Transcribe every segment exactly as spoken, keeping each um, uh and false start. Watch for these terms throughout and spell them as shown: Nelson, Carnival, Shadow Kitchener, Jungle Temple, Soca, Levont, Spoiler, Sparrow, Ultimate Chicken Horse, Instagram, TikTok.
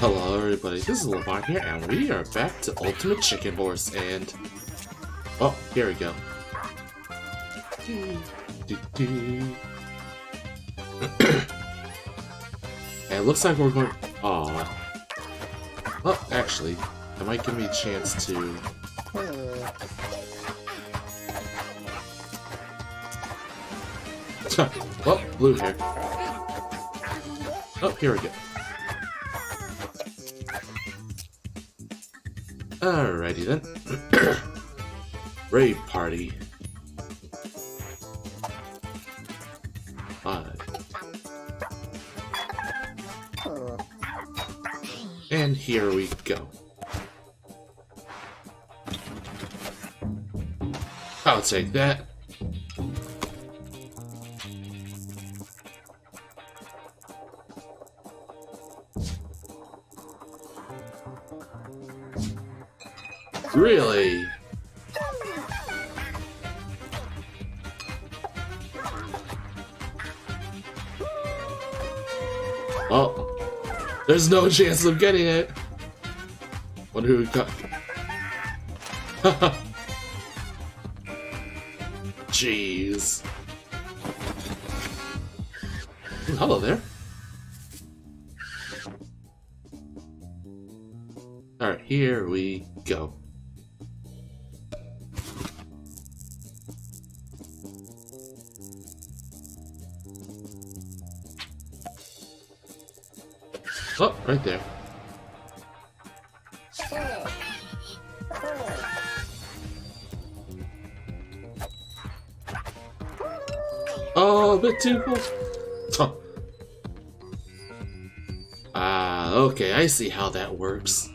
Hello everybody, this is Levont here, and we are back to Ultimate Chicken Horse, and... oh, here we go. And it looks like we're going... aww. Oh, actually, that might give me a chance to... oh, blue here. Oh, here we go. Alrighty then. Raid party. Five. And here we go. I'll take that. Really? Well, there's no chance of getting it. Wonder who got. Jeez. Ooh, hello there. All right, here we go. Oh, right there. Oh, a bit too close. Huh. Ah, okay, I see how that works.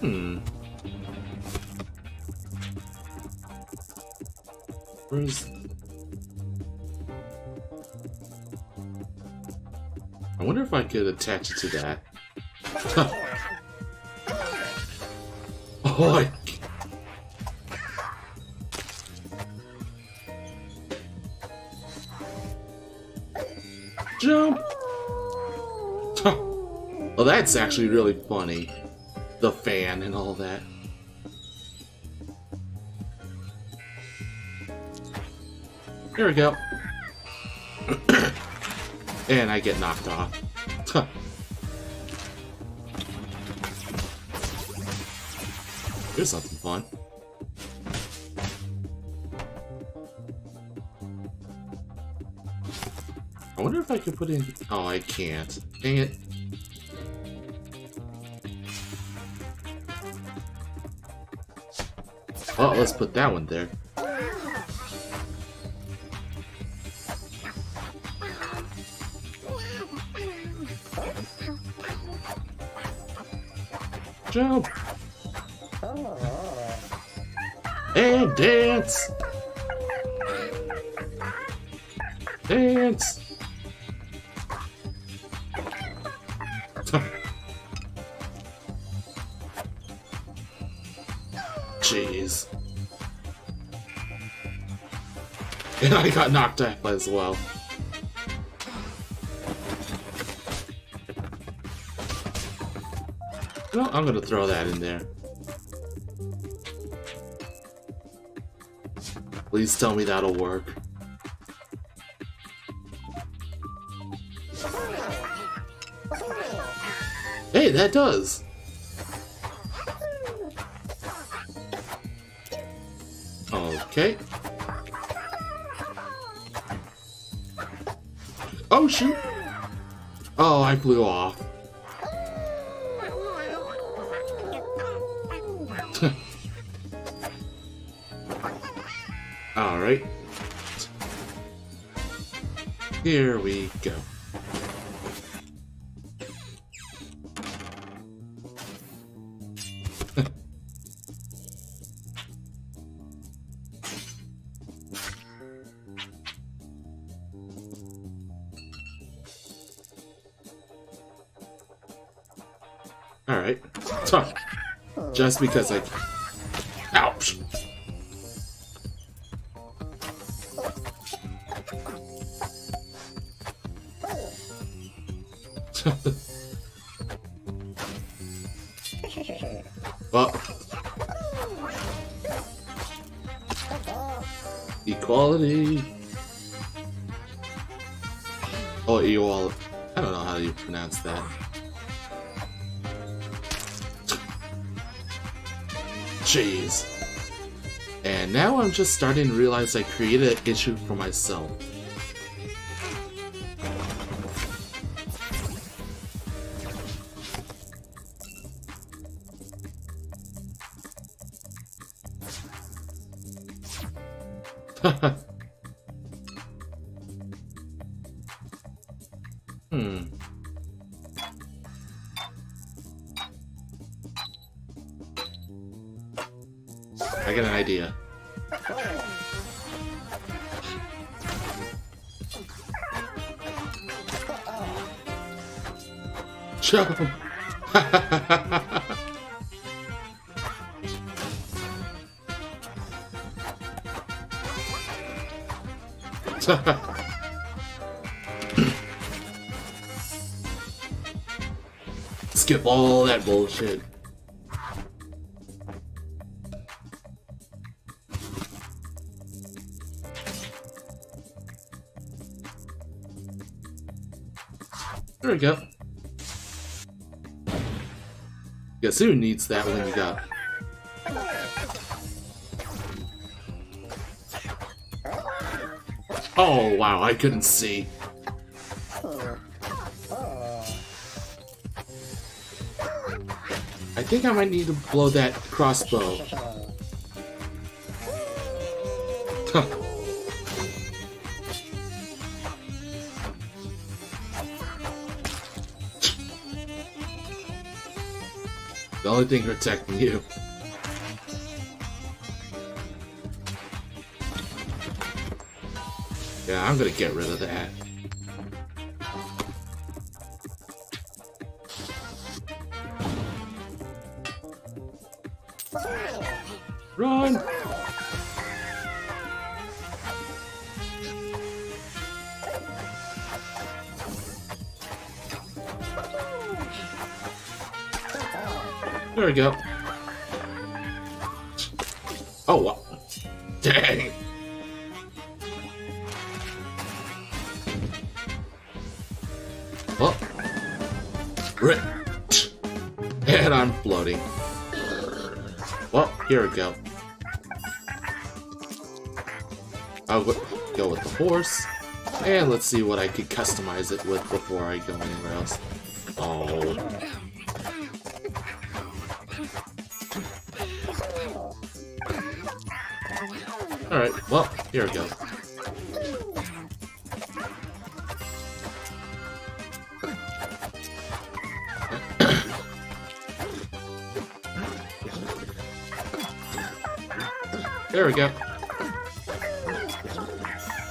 hmm. Where's... I wonder if I could attach it to that. Oh, I... jump! Well, that's actually really funny. The fan and all that. Here we go. And I get knocked off. Huh. Here's something fun. I wonder if I can put in... oh, I can't. Dang it. Oh, let's put that one there. Jump! And dance! Dance! Jeez. And I got knocked off as well. Well, I'm gonna throw that in there. Please tell me that'll work. Hey, that does! Okay. Oh, shoot! Oh, I flew off. Alright. Here we go. Alright. Just because I... ouch! But equality or ewall, I don't know how you pronounce that. Jeez. And now I'm just starting to realize I created an issue for myself. Hmm. I got an idea. Jump! Skip all that bullshit. There we go. Guess who needs that one you got? Oh wow, I couldn't see. I think I might need to blow that crossbow. The only thing protecting you. Yeah, I'm gonna get rid of that. Run! There we go. Oh, wow. Dang. Well. Rip. And I'm floating. Well, here we go. I'll go with the horse. And let's see what I could customize it with before I go anywhere else. Oh. Alright, well, here we go. There we go.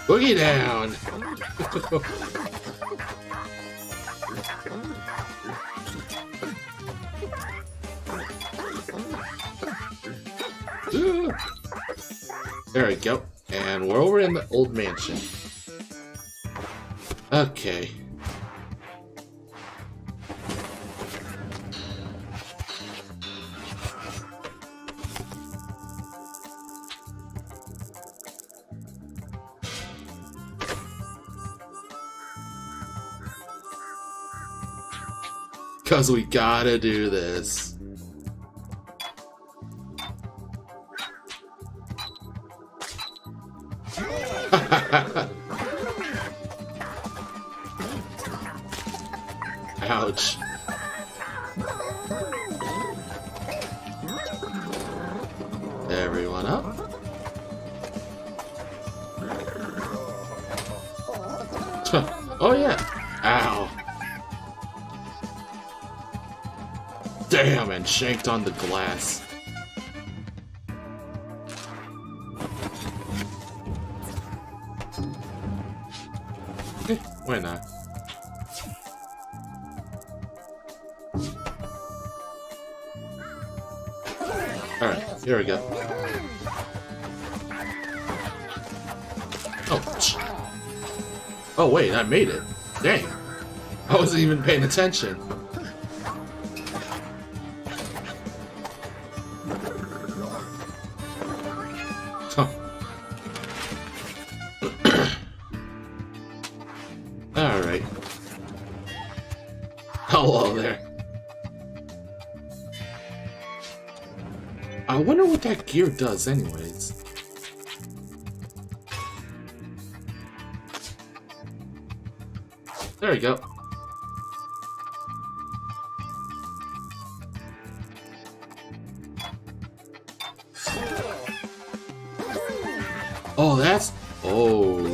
Boogie down! Ooh. There we go, and we're over in the old mansion. Okay. Cause we gotta do this. Ouch. Everyone up. Oh yeah. Ow. Damn, and shanked on the glass. Why not? Alright, here we go. Oh, oh wait, I made it. Dang. I wasn't even paying attention. Alright. Hello there. I wonder what that gear does anyways. There we go. Oh, that's... Oh.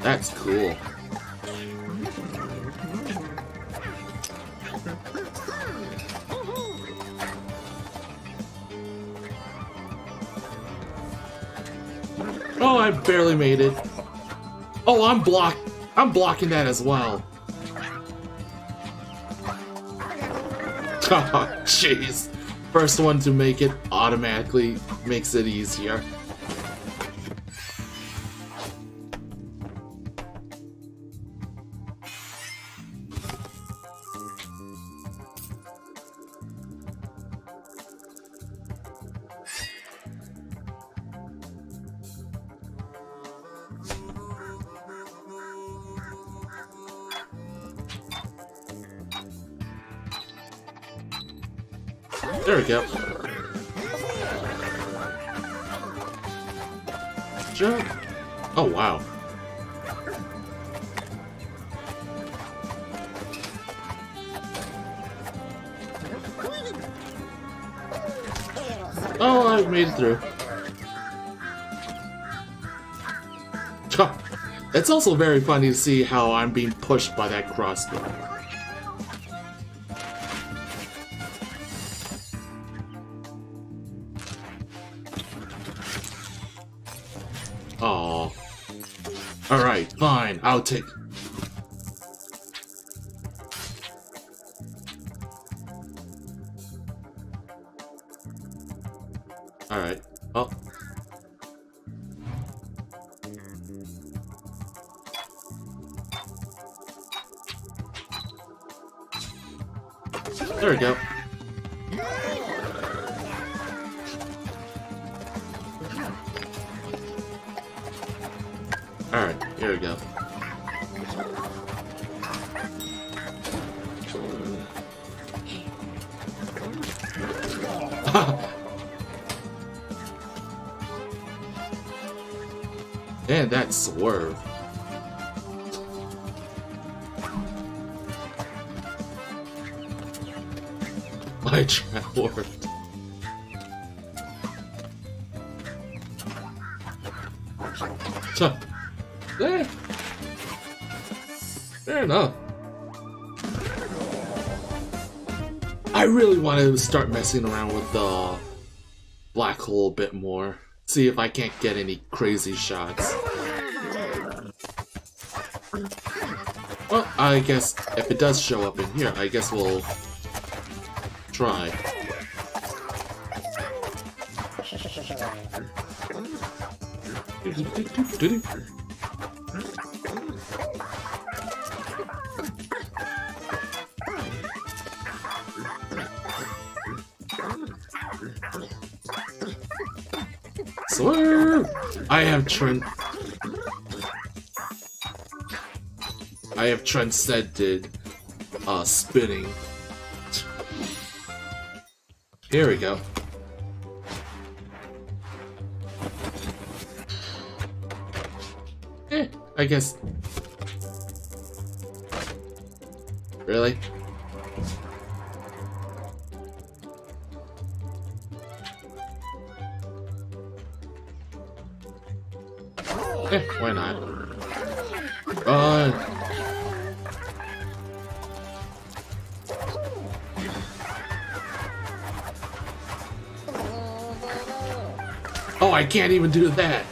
That's cool. Oh, I barely made it. Oh, I'm blocked. I'm blocking that as well. Oh, jeez. First one to make it automatically makes it easier. There we go. Jump. Oh, wow. Oh, I made it through. It's also very funny to see how I'm being pushed by that crossbow. Oh. Alright, fine, I'll take. Alright. Oh. There we go. Alright, here we go. And that swerve. My trap worked. So, there. Fair enough. I really want to start messing around with the black hole a bit more. See if I can't get any crazy shots. Well, I guess if it does show up in here, I guess we'll try. Swerve! I have trend. I have transcended uh, spinning. Here we go. Eh, I guess. Really? Eh, why not? Run! Oh, I can't even do that!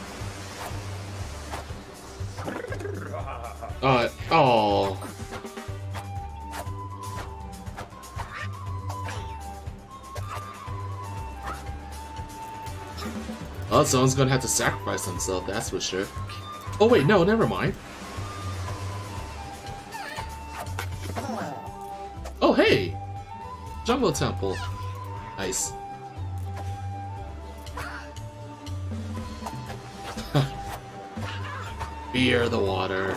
Uh, oh. Well, someone's gonna have to sacrifice himself, that's for sure. Oh wait, no, never mind. hey! Jungle Temple. Nice. Fear the water.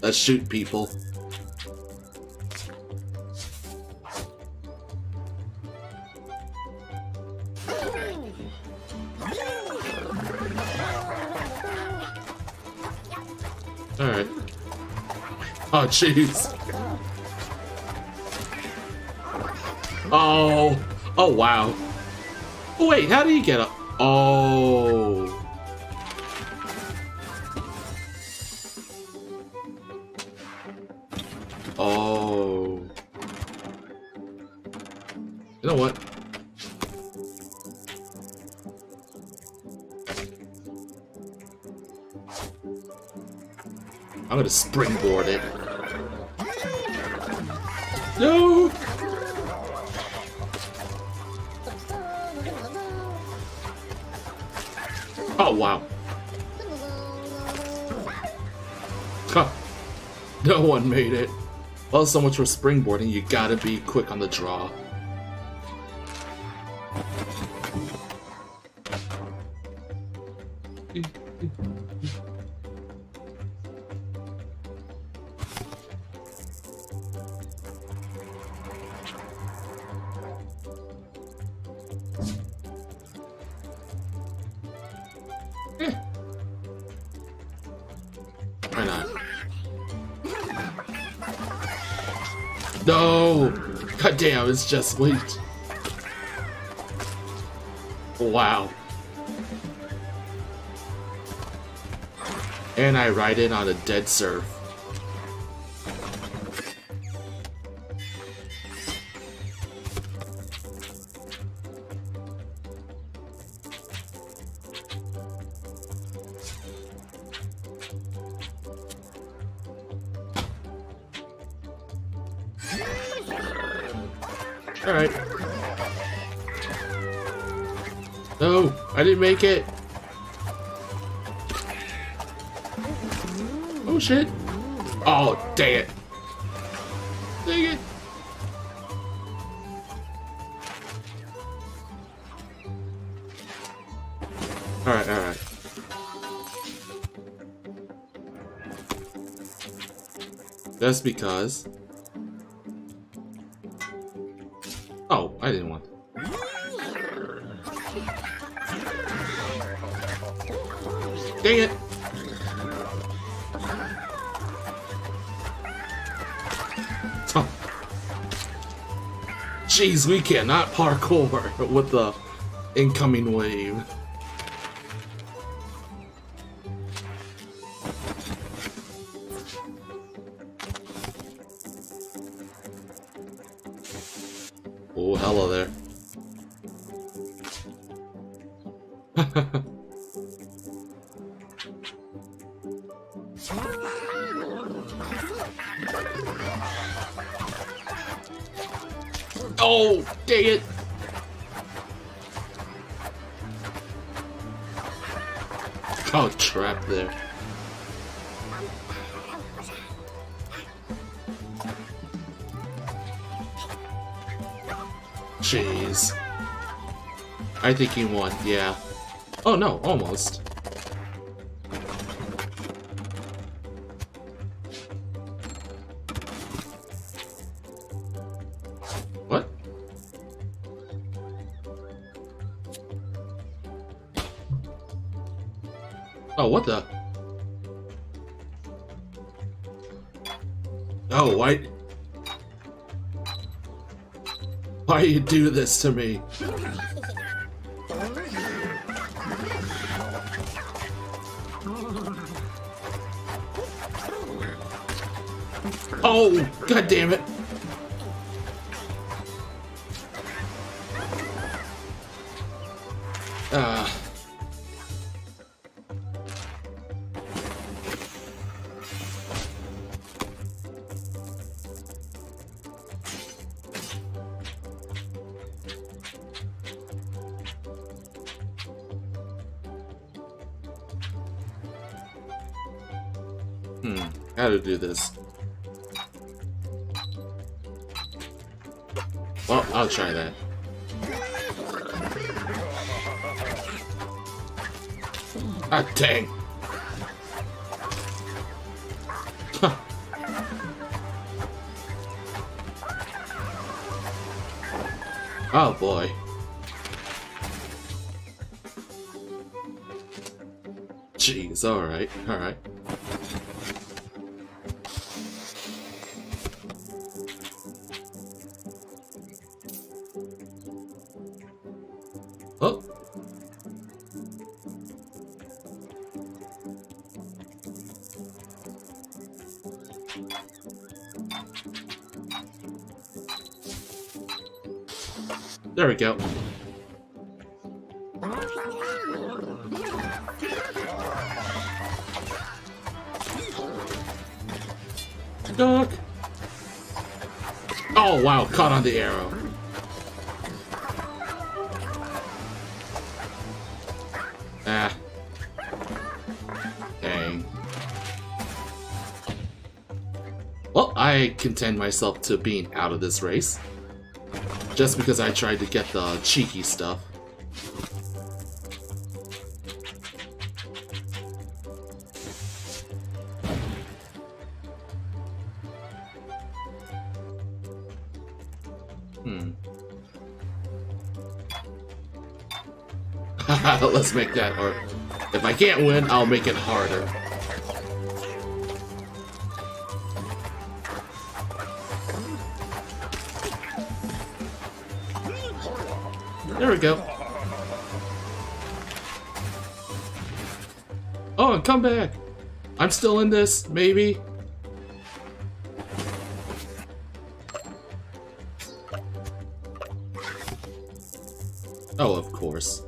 Let's shoot people. Alright. Oh, jeez. Oh. Oh, wow. Oh, wait, how do you get up? Oh. Oh. You know what? I'm gonna springboard it. No! Oh, wow. Huh. No one made it. Well, so much for springboarding, you gotta be quick on the draw. Eh. Why not? No! God damn, it's just leaked. Wow. And I ride in on a dead surf. Alright. No, I didn't make it. Oh shit. Oh, dang it. Dang it. Alright, alright. That's because. Oh, I didn't want that. Dang it! Huh. Jeez, we cannot parkour with the incoming wave. Oh, hello there. Oh, dang it. Oh, trap there. Jeez. I think he won, yeah. Oh no, almost. What? Oh, what the? Oh, why? Why you do this to me? Oh, god damn it! Uh. Hmm, how to do this? Well, I'll try that. Ah, dang! Huh. Oh boy. Jeez, alright, alright. Oh! There we go. Duck. Oh wow, caught on the arrow. Ah. Dang. Well, I contend myself to being out of this race. Just because I tried to get the cheeky stuff. Hmm. Haha, let's make that hard. If I can't win, I'll make it harder. There we go. Oh, and come back. I'm still in this, maybe. Oh, of course.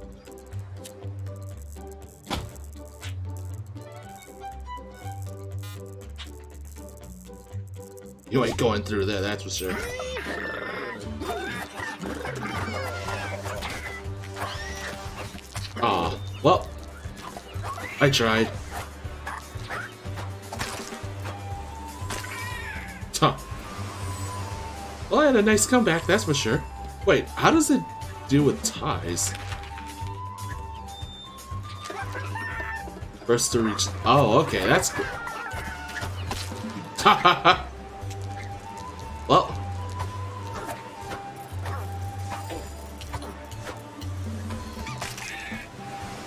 You ain't going through there, that's for sure. Aw, well, I tried. Huh. Well, I had a nice comeback, that's for sure. Wait, how does it do with ties? First to reach... Oh, okay, that's cool. Ha ha ha! Well...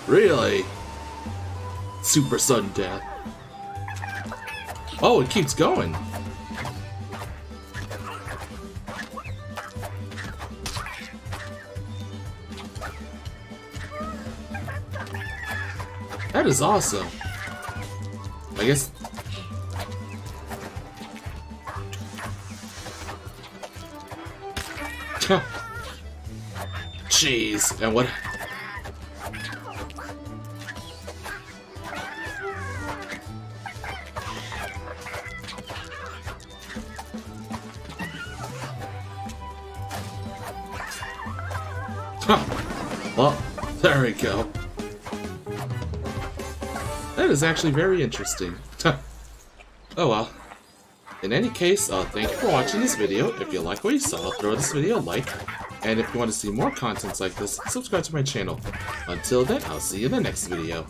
Really? Super sudden death. Oh, it keeps going. That is awesome. I guess. Jeez, and what? Well, there we go. That is actually very interesting. Oh well. In any case, uh, thank you for watching this video. If you like what you saw, throw this video a like. And if you want to see more contents like this, subscribe to my channel. Until then, I'll see you in the next video.